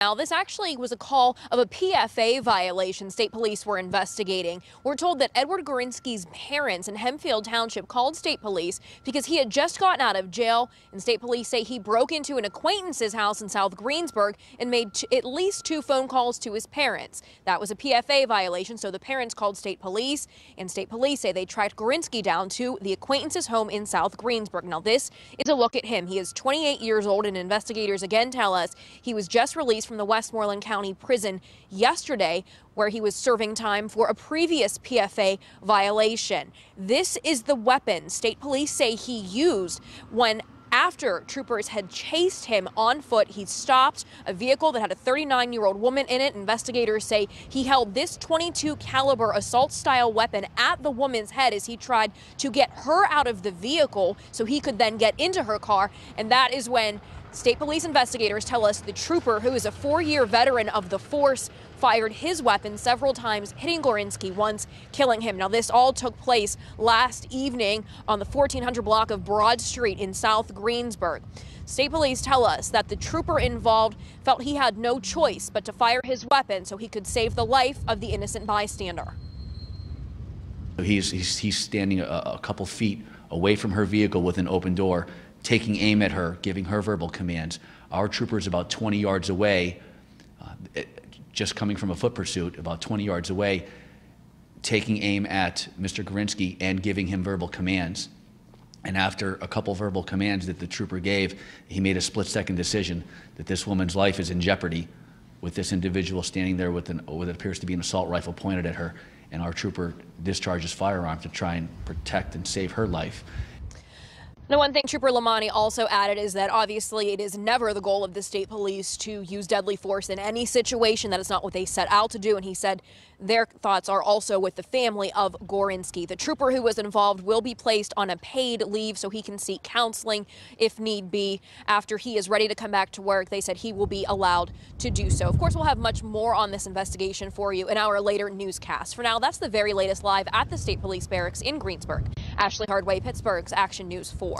Now, this actually was a call of a PFA violation state police were investigating. We're told that Edward Gorinski's parents in Hempfield Township called state police because he had just gotten out of jail, and state police say he broke into an acquaintance's house in South Greensburg and made at least two phone calls to his parents. That was a PFA violation, so the parents called state police, and state police say they tracked Gorinski down to the acquaintance's home in South Greensburg. Now, this is a look at him. He is 28 years old, and investigators again tell us he was just released from the Westmoreland County Prison yesterday, where he was serving time for a previous PFA violation. This is the weapon state police say he used after troopers had chased him on foot. He stopped a vehicle that had a 39-year-old woman in it. Investigators say he held this 22 caliber assault-style weapon at the woman's head as he tried to get her out of the vehicle so he could then get into her car. And that is when state police investigators tell us the trooper, who is a four-year veteran of the force, fired his weapon several times, hitting Gorinski once, killing him. Now, this all took place last evening on the 1400 block of Broad Street in South Greensburg. State police tell us that the trooper involved felt he had no choice but to fire his weapon so he could save the life of the innocent bystander. He's standing a couple feet away from her vehicle with an open door, taking aim at her, giving her verbal commands. Our trooper's about 20 yards away, just coming from a foot pursuit, about 20 yards away, taking aim at Mr. Gorinski and giving him verbal commands. And after a couple verbal commands that the trooper gave, he made a split-second decision that this woman's life is in jeopardy with this individual standing there with what appears to be an assault rifle pointed at her. And our trooper discharges firearm to try and protect and save her life. Now, one thing Trooper Lamani also added is that obviously it is never the goal of the state police to use deadly force in any situation. That is not what they set out to do. And he said their thoughts are also with the family of Gorinski. The trooper who was involved will be placed on a paid leave so he can seek counseling if need be. After he is ready to come back to work, they said he will be allowed to do so. Of course, we'll have much more on this investigation for you in our later newscast. For now, that's the very latest live at the State Police Barracks in Greensburg. Ashley Hardway, Pittsburgh's Action News 4.